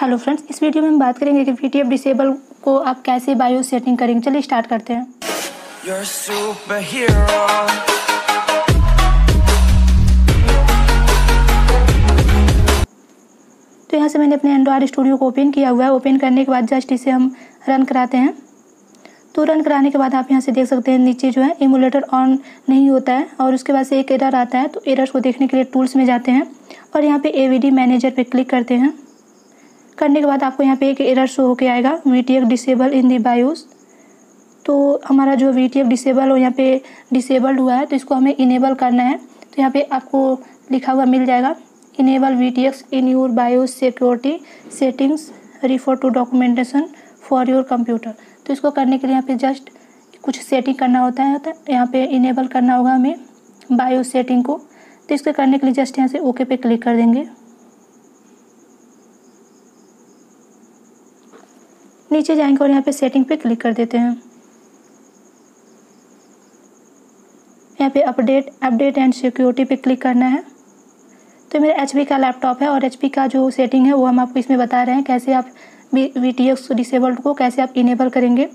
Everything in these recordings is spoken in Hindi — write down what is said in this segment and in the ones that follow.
हेलो फ्रेंड्स, इस वीडियो में हम बात करेंगे कि VT-x डिसेबल को आप कैसे BIOS सेटिंग करेंगे। चलिए स्टार्ट करते हैं। तो यहाँ से मैंने अपने एंड्रॉयड स्टूडियो को ओपन किया हुआ है। ओपन करने के बाद जस्ट इसे हम रन कराते हैं। तो रन कराने के बाद आप यहाँ से देख सकते हैं नीचे जो है इमुलेटर ऑन नहीं होता है और उसके बाद से एक एरर आता है। तो एरर्स को देखने के लिए टूल्स में जाते हैं और यहाँ पे AVD मैनेजर पे क्लिक करते हैं। करने के बाद आपको यहाँ पे एक एरर शो होके आएगा VT-x disable in the BIOS। तो हमारा जो VT-x डिसेबल हो यहाँ पे डिसेबल्ड हुआ है, तो इसको हमें इनेबल करना है। तो यहाँ पे आपको लिखा हुआ मिल जाएगा enable VT-x in your BIOS security settings, refer to documentation for your computer. तो इसको करने के लिए यहाँ पे जस्ट कुछ सेटिंग करना होता है, यहाँ पे इनेबल करना होगा हमें BIOS सेटिंग को। तो इसको करने के लिए जस्ट यहाँ से ओके पे क्लिक कर देंगे। नीचे जाएंगे और यहाँ पे सेटिंग पे क्लिक कर देते हैं। यहाँ पे अपडेट एंड सिक्योरिटी पे क्लिक करना है। तो मेरा HP का लैपटॉप है और HP का जो सेटिंग है वो हम आपको इसमें बता रहे हैं कैसे आप VT-x डिसेबल्ड को कैसे आप इनेबल करेंगे।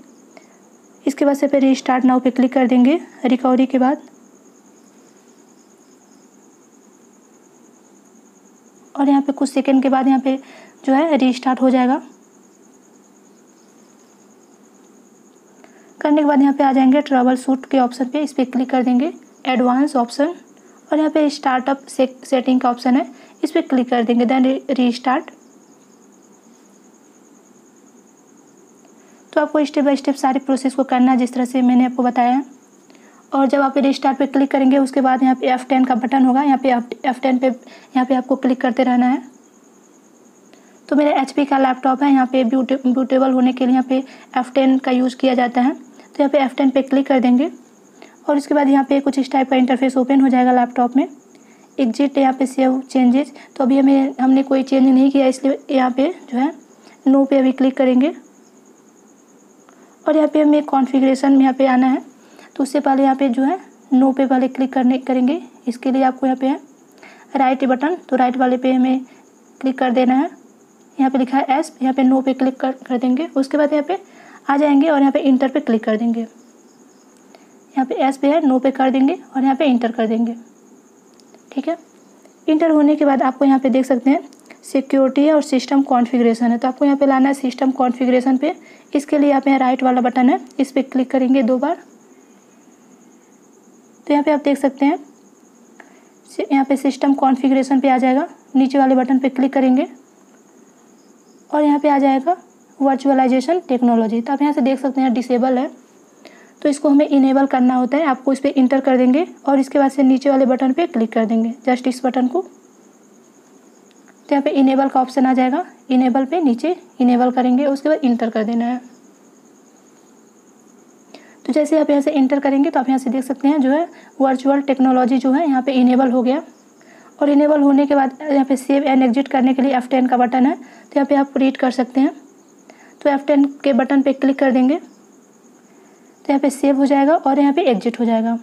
इसके बाद से फिर रिस्टार्ट नाउ पे क्लिक कर देंगे रिकवरी के बाद, और यहाँ पे कुछ सेकेंड के बाद यहाँ पे जो है रिस्टार्ट हो जाएगा। करने के बाद यहाँ पे आ जाएंगे ट्रबल शूट के ऑप्शन पे, इस पर क्लिक कर देंगे एडवांस ऑप्शन, और यहाँ पे स्टार्टअप सेटिंग का ऑप्शन है, इस पर क्लिक कर देंगे, देन रीस्टार्ट। तो आपको स्टेप बाय स्टेप सारे प्रोसेस को करना है जिस तरह से मैंने आपको बताया है। और जब आप रीस्टार्ट पे क्लिक करेंगे उसके बाद यहाँ पे F10 का बटन होगा, यहाँ पे F10 पे यहाँ पे आपको क्लिक करते रहना है। तो मेरा HP का लैपटॉप है, यहाँ पे बूटेबल होने के लिए यहाँ पे F10 का यूज़ किया जाता है। तो यहाँ पे F10 पे क्लिक कर देंगे और उसके बाद यहाँ पे कुछ इस टाइप का इंटरफेस ओपन हो जाएगा लैपटॉप में। एग्जिट, यहाँ पे सेव चेंजेज। तो अभी हमने कोई चेंज नहीं किया, इसलिए यहाँ पे जो है नो पे अभी क्लिक करेंगे। और यहाँ पे हमें कॉन्फ़िगरेशन में यहाँ पे आना है, तो उससे पहले यहाँ पे जो है नो पे वाले क्लिक करेंगे। इसके लिए आपको यहाँ पे है राइट बटन, तो राइट वाले पे हमें क्लिक कर देना है। यहाँ पे लिखा है एस, यहाँ पे नो पे क्लिक कर देंगे। उसके बाद यहाँ पे आ जाएंगे और यहाँ पे इंटर पे क्लिक कर देंगे। यहाँ पे एस पे है, नो पे कर देंगे और यहाँ पे इंटर कर देंगे। ठीक है, इंटर होने के बाद आपको यहाँ पे देख सकते हैं सिक्योरिटी है और सिस्टम कॉन्फ़िगरेशन है। तो आपको यहाँ पे लाना है सिस्टम कॉन्फ़िगरेशन पे। इसके लिए यहाँ पे राइट वाला बटन है, इस पर क्लिक करेंगे 2 बार। तो यहाँ पे आप देख सकते हैं यहाँ पे सिस्टम कॉन्फ़िगरेशन पे आ जाएगा। नीचे वाले बटन पे क्लिक करेंगे और यहाँ पे आ जाएगा वर्चुअलाइजेशन टेक्नोलॉजी। तो आप यहाँ से देख सकते हैं डिसेबल है, तो इसको हमें इनेबल करना होता है। आपको इस पर इंटर कर देंगे और इसके बाद से नीचे वाले बटन पे क्लिक कर देंगे, जस्ट इस बटन को। तो यहाँ पे इनेबल का ऑप्शन आ जाएगा, इनेबल पे नीचे इनेबल करेंगे, उसके बाद इंटर कर देना है। तो जैसे आप यहाँ से इंटर करेंगे तो आप यहाँ से देख सकते हैं जो है वर्चुअल टेक्नोलॉजी जो है यहाँ पे इनेबल हो गया। और इनेबल होने के बाद यहाँ पे सेव एंड एग्जिट करने के लिए F10 का बटन है, तो यहाँ पे आप रीड कर सकते हैं। तो F10 के बटन पे क्लिक कर देंगे तो यहाँ पे सेव हो जाएगा और यहाँ पे एग्जिट हो जाएगा।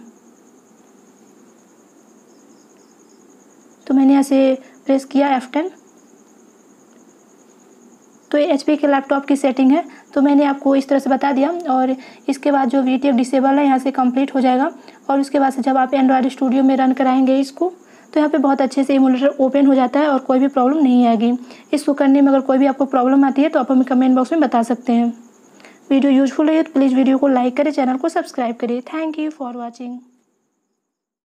तो मैंने यहाँ से प्रेस किया F10। तो ये HP के लैपटॉप की सेटिंग है, तो मैंने आपको इस तरह से बता दिया। और इसके बाद जो VT-x डिसेबल है यहाँ से कंप्लीट हो जाएगा। और उसके बाद से जब आप एंड्रॉयड स्टूडियो में रन कराएंगे इसको, तो यहाँ पे बहुत अच्छे से इमुलेटर ओपन हो जाता है और कोई भी प्रॉब्लम नहीं आएगी। इसको करने में अगर कोई भी आपको प्रॉब्लम आती है तो आप हमें कमेंट बॉक्स में बता सकते हैं। वीडियो यूजफुल है तो प्लीज़ वीडियो को लाइक करें, चैनल को सब्सक्राइब करिए। Thank you for watching.